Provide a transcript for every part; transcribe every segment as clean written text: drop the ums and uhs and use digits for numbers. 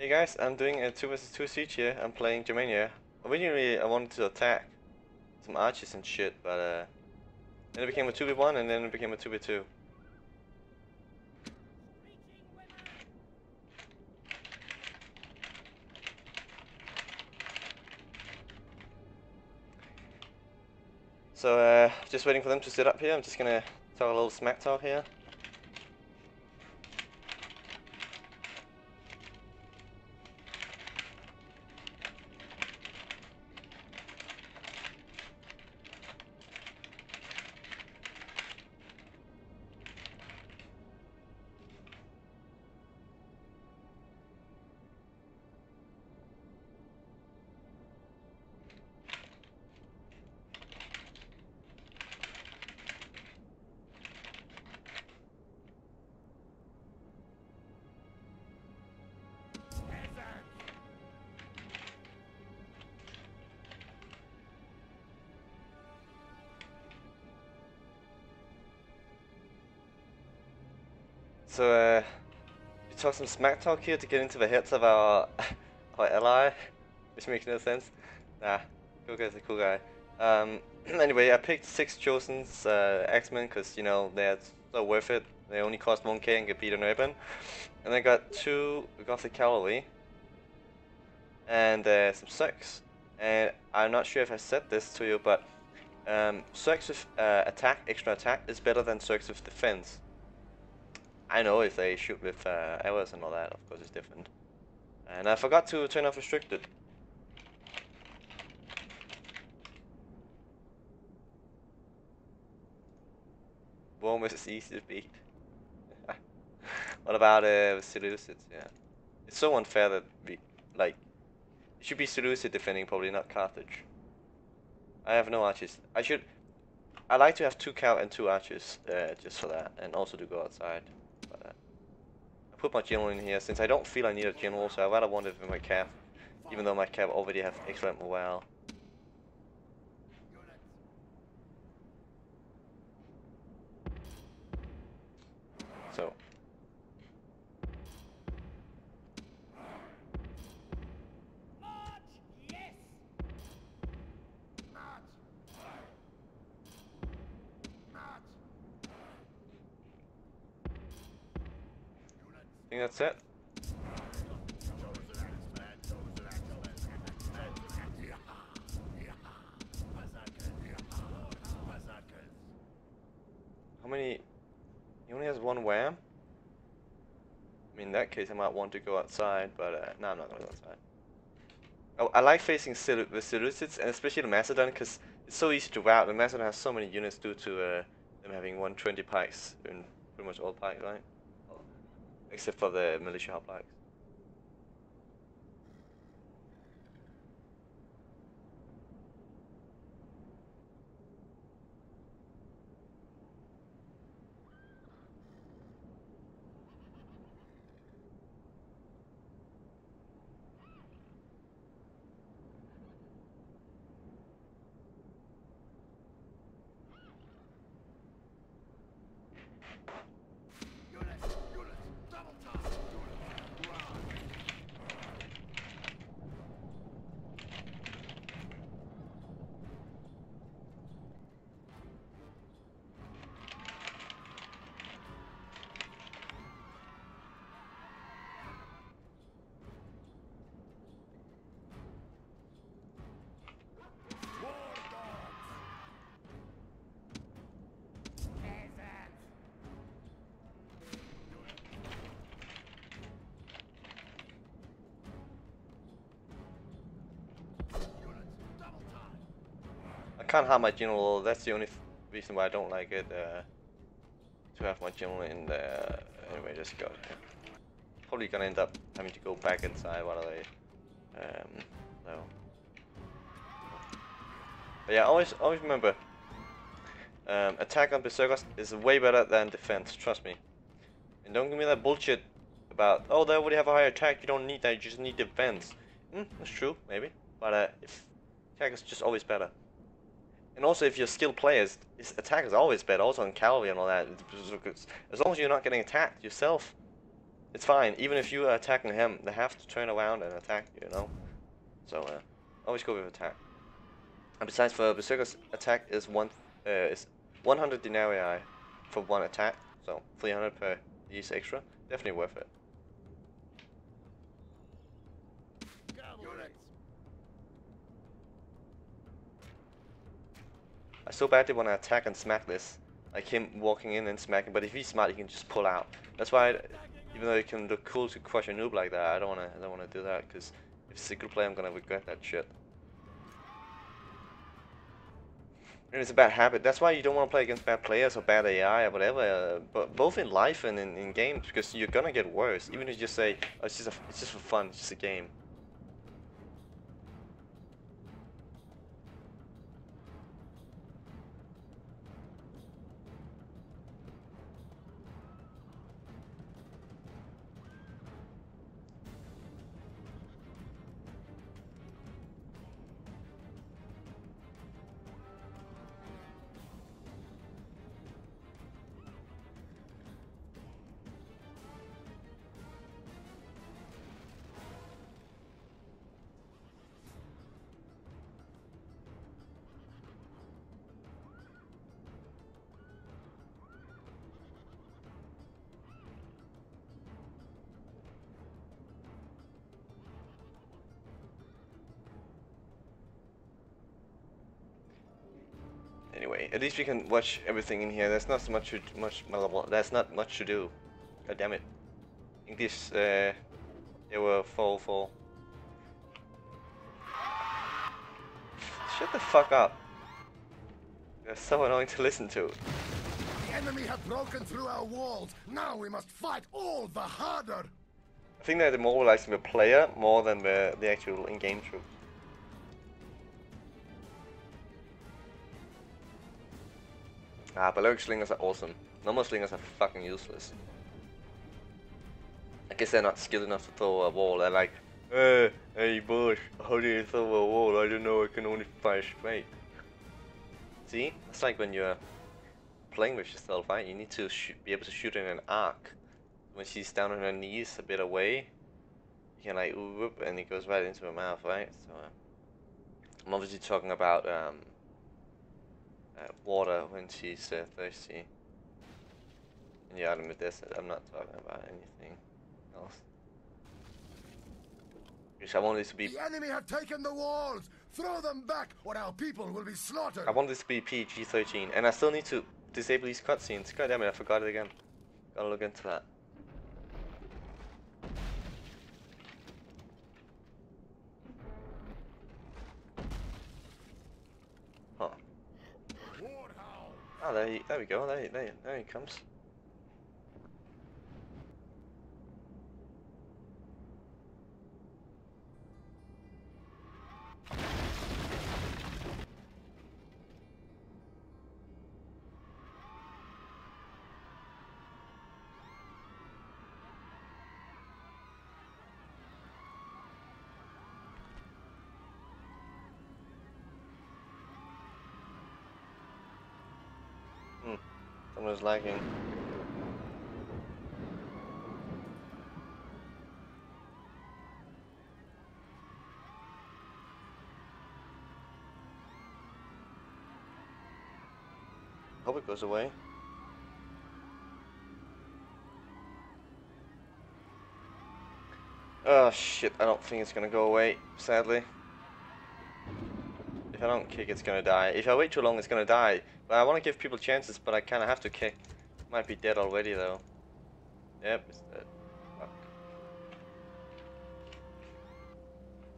Hey guys, I'm doing a 2 vs 2 siege here. I'm playing Germania. Originally I wanted to attack some archers and shit, but then it became a 2v1 and then it became a 2v2. So just waiting for them to sit up here. I'm just gonna talk a little smack talk here. So we talk some smack talk here to get into the heads of our ally, which makes no sense. Nah, cool guy's a cool guy. Anyway, I picked 6 Chosen's X-Men because, you know, they're so worth it. They only cost 1k and get beat on urban. And I got 2 Gothic Cavalry and some Zerks. And I'm not sure if I said this to you, but Zerks with attack, extra attack, is better than Zerks with defense. I know if they shoot with arrows and all that, of course it's different. And I forgot to turn off restricted. Warmers is easy to beat. What about Seleucids? Yeah, it's so unfair that we, like, it should be Seleucid defending probably, not Carthage. I have no archers. I like to have 2 cal and 2 archers just for that, and also to go outside. Put my general in here since I don't feel I need a general, so I rather want it in my cap, even though my cap already have excellent morale. So I think that's it. How many? He only has 1 wham? I mean, in that case I might want to go outside, but no, I'm not going to go outside. Oh, I like facing the Seleucids, and especially the Macedon, because it's so easy to rout. The Macedon has so many units due to them having 120 pikes in pretty much all pikes, right? Except for the militia hoplites. I can't have my general. That's the only reason why I don't like it to have my general in there. Anyway, just go. Probably gonna end up having to go back inside while I no. But yeah, always remember attack on Berserkers is way better than defense. Trust me. And don't give me that bullshit about, oh, they already have a higher attack. You don't need that. You just need defense. That's true, maybe. But if attack is just always better. And also, if you're skilled players, attack is always better, also on cavalry and all that. As long as you're not getting attacked yourself, It's fine. Even if you are attacking him, they have to turn around and attack you, you know? So, always go with attack. And besides, for Berserker's attack is 100 denarii for one attack, so 300 per piece extra. Definitely worth it. I so badly want to attack and smack this, like him walking in and smacking, but if he's smart, he can just pull out. That's why, even though it can look cool to crush a noob like that, I don't want to do that, because if it's single player, I'm gonna regret that shit. And it's a bad habit. That's why you don't want to play against bad players or bad AI or whatever, but both in life and in games, because you're gonna get worse. Even if you just say, oh, it's just for fun, it's just a game. Anyway, at least we can watch everything in here. There's not so much, There's not much to do. God damn it! English, they were 4-4. Shut the fuck up! They're so annoying to listen to. The enemy have broken through our walls. Now we must fight all the harder. I think they're demoralizing the player more than the actual in-game troops. Ah, but Lyric Slingers are awesome. Normal Slingers are fucking useless. I guess they're not skilled enough to throw a wall. They're like, hey Bush, how do you throw a wall? I don't know, I can only fire straight. See? That's like when you're playing with yourself, right? You need to be able to shoot in an arc. When she's down on her knees a bit away, you can like, whoop, and it goes right into her mouth, right? So, I'm obviously talking about, water when she's thirsty. And yeah, I'm with this. I'm not talking about anything else. Because I want this to be. The enemy have taken the walls. Throw them back, or our people will be slaughtered. I want this to be PG-13, and I still need to disable these cutscenes. God damn it! I forgot it again. Gotta look into that. Oh, there we go, there he comes. Was lagging. Hope it goes away. Oh shit, I don't think it's gonna go away, sadly. If I don't kick, it's gonna die. If I wait too long, it's gonna die. But I want to give people chances, but I kind of have to kick. Might be dead already, though. Yep, it's dead. Fuck.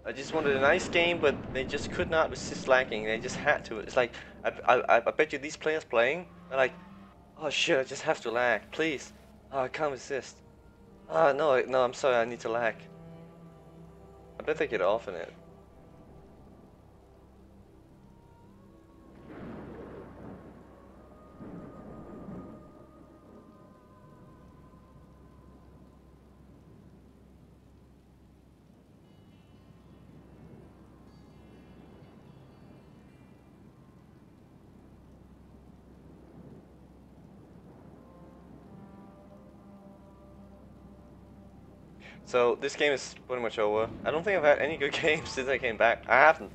I just wanted a nice game, but they just could not resist lagging. They just had to. It's like, I bet you these players playing, they're like, oh shit, I just have to lag, please. Oh, I can't resist. Oh, no, I'm sorry, I need to lag. I bet they get off in it. So this game is pretty much over. I don't think I've had any good games since I came back. I haven't.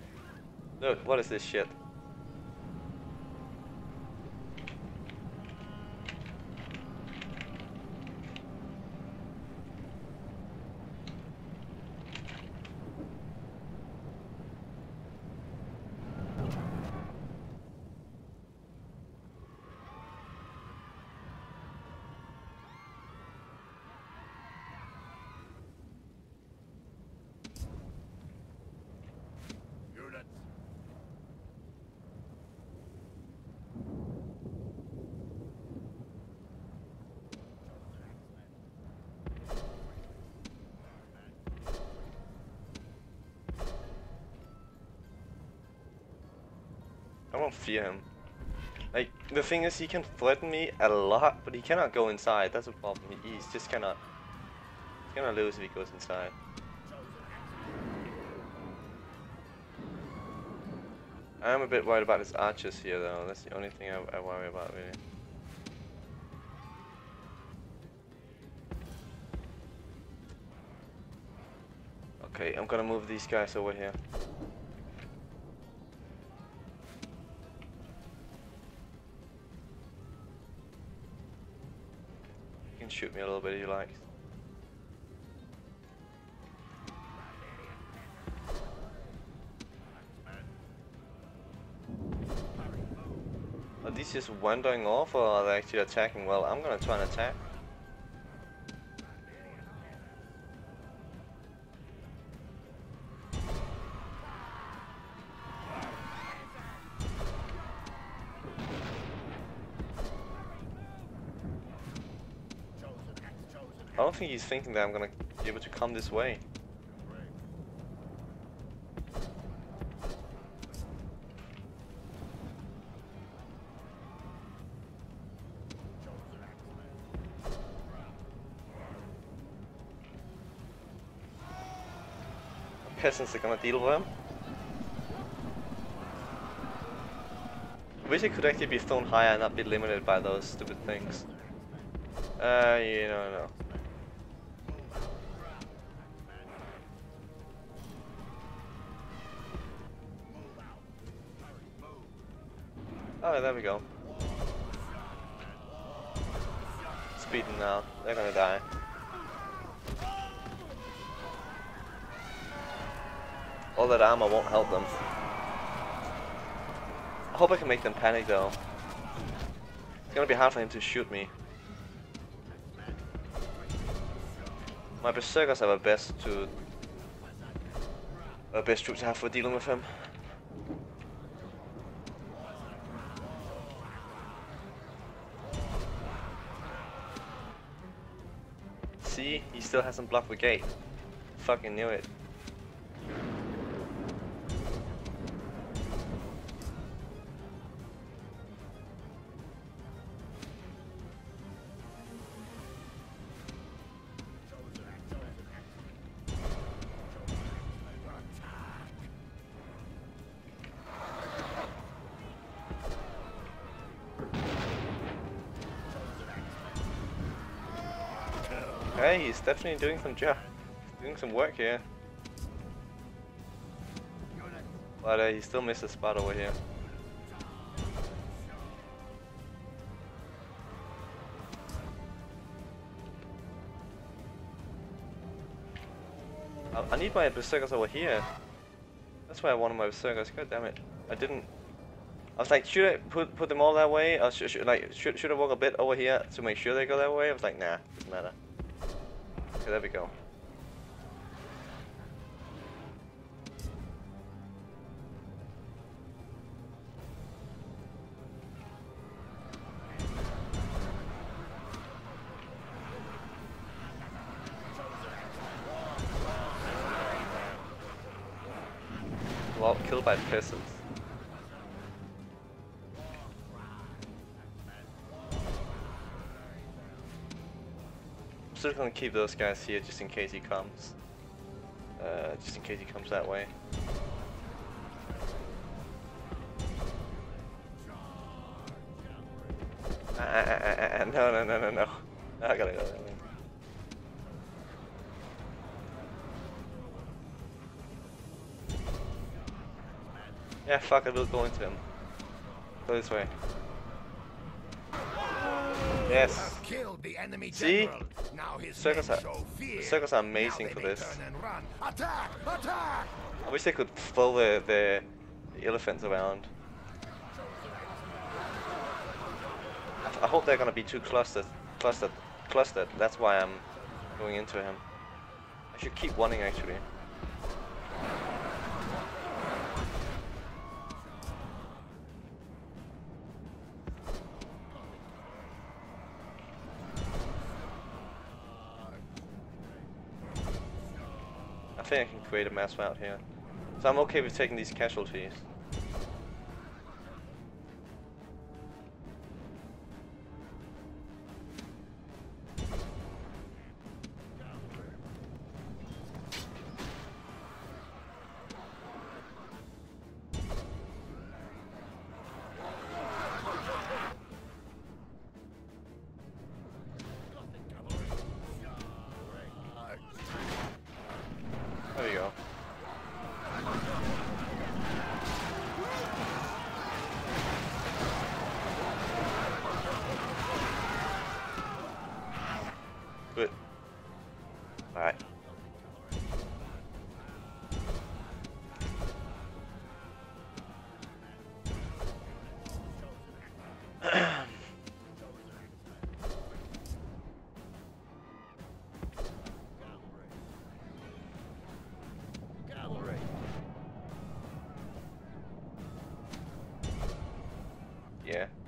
Look, what is this shit? I don't fear him. Like, the thing is, he can threaten me a lot, but he cannot go inside. That's a problem. He's just cannot. He's gonna lose if he goes inside. I am a bit worried about his archers here, though. That's the only thing I worry about, really. Okay, I'm gonna move these guys over here. Shoot me a little bit if you like. Are these just wandering off, or are they actually attacking? Well, I'm gonna try and attack. I don't think he's thinking that I'm gonna be able to come this way. The peasants are gonna deal with him. I wish it could actually be thrown higher and not be limited by those stupid things. You don't know. Oh, there we go. It's beaten now. They're gonna die. All that armor won't help them. I hope I can make them panic, though. It's gonna be hard for him to shoot me. My Berserkers are the best troops I have for dealing with him. See, he still hasn't blocked the gate. Fucking knew it. Hey, he's definitely doing some job, doing some work here. But he still missed a spot over here. I need my Berserkers over here. That's why I wanted my Berserkers. God damn it! I didn't. I was like, should I put them all that way? Or should I walk a bit over here to make sure they go that way? I was like, nah, doesn't matter. Okay, there we go. Well, killed by peasants. I'm just gonna keep those guys here just in case he comes. Just in case he comes that way. No. I gotta go. Yeah, fuck, I will go into him. Go this way. Yes. See? Circles are amazing for this. I wish they could follow the elephants around. I hope they're gonna be too clustered. That's why I'm going into him. I should keep wanting actually. I think I can create a mass route here. So I'm okay with taking these casualties.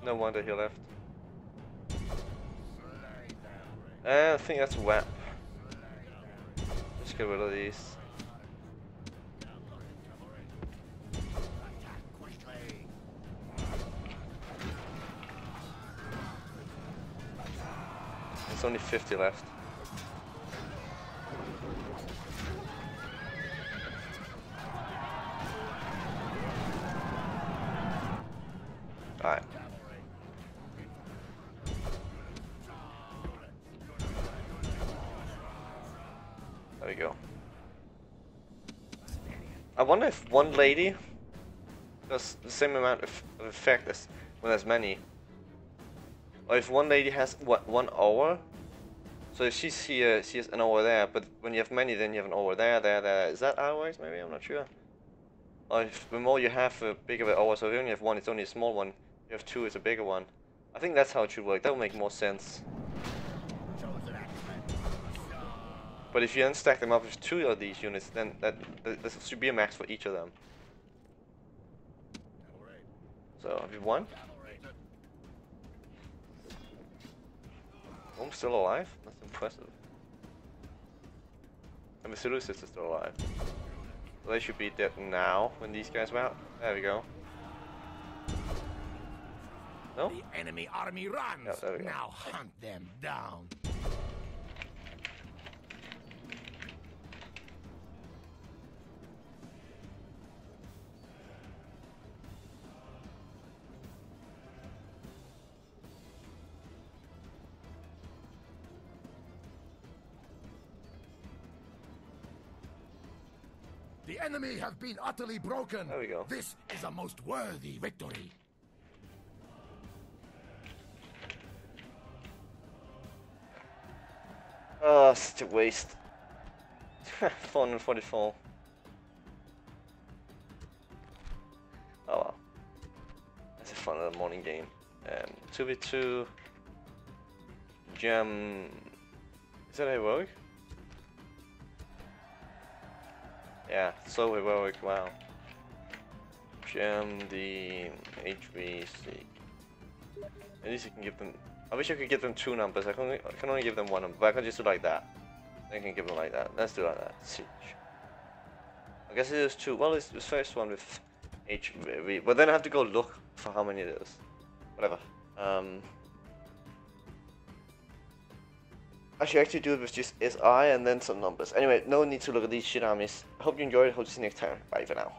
No wonder he left. I think that's WAP. Let's get rid of these. There's only 50 left. Alright. There we go. I wonder if one lady does the same amount of effect as when there's many. Or if one lady has what, 1 hour? So if she's here, she has an hour there, but when you have many then you have an hour there, there. Is that hours maybe? I'm not sure. Or if the more you have, the bigger the hour. So if you only have one, it's only a small one. If you have two, it's a bigger one. I think that's how it should work. That would make more sense. But if you then stack them up with 2 of these units, then this should be a max for each of them. So, have you won? I'm still alive? That's impressive. And the Seleucids are still alive. So they should be dead now, when these guys were out. There we go. No? The enemy army runs! No, there we go. Now hunt them down! The enemy have been utterly broken. There we go. This is a most worthy victory. Oh, such a waste. 444. Oh well. That's a fun little morning game. 2v2. Gem. Is that heroic? Yeah, so heroic, wow. Gem the HVC. At least you can give them... I wish I could give them 2 numbers, I can only give them 1 number, but I can just do like that. I can give them like that, let's do like that. Siege. I guess it is 2, well it's the first one with HV, but then I have to go look for how many it is. Whatever. I should actually do it with just SI and then some numbers. Anyway, no need to look at these shit armies. Hope you enjoyed. Hope to see you next time. Bye for now.